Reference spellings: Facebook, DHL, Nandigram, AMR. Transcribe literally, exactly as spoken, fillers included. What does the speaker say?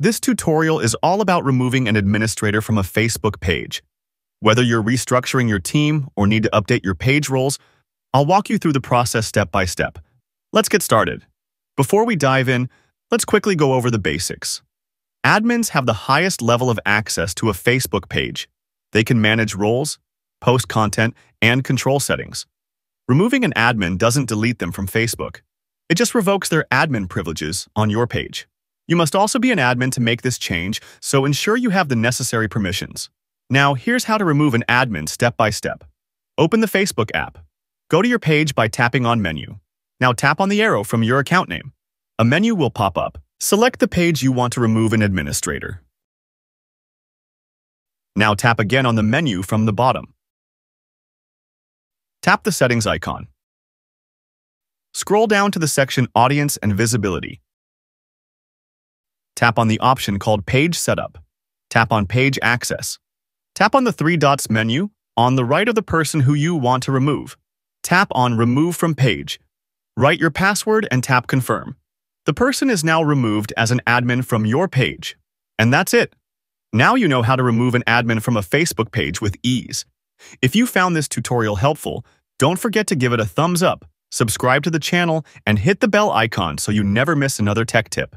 This tutorial is all about removing an administrator from a Facebook page. Whether you're restructuring your team or need to update your page roles, I'll walk you through the process step by step. Let's get started. Before we dive in, let's quickly go over the basics. Admins have the highest level of access to a Facebook page. They can manage roles, post content, and control settings. Removing an admin doesn't delete them from Facebook. It just revokes their admin privileges on your page. You must also be an admin to make this change, so ensure you have the necessary permissions. Now, here's how to remove an admin step by step. Open the Facebook app. Go to your page by tapping on Menu. Now tap on the arrow from your account name. A menu will pop up. Select the page you want to remove an administrator. Now tap again on the menu from the bottom. Tap the settings icon. Scroll down to the section Audience and Visibility. Tap on the option called Page Setup. Tap on Page Access. Tap on the three dots menu on the right of the person who you want to remove. Tap on Remove from Page. Write your password and tap Confirm. The person is now removed as an admin from your page. And that's it. Now you know how to remove an admin from a Facebook page with ease. If you found this tutorial helpful, don't forget to give it a thumbs up, subscribe to the channel, and hit the bell icon so you never miss another tech tip.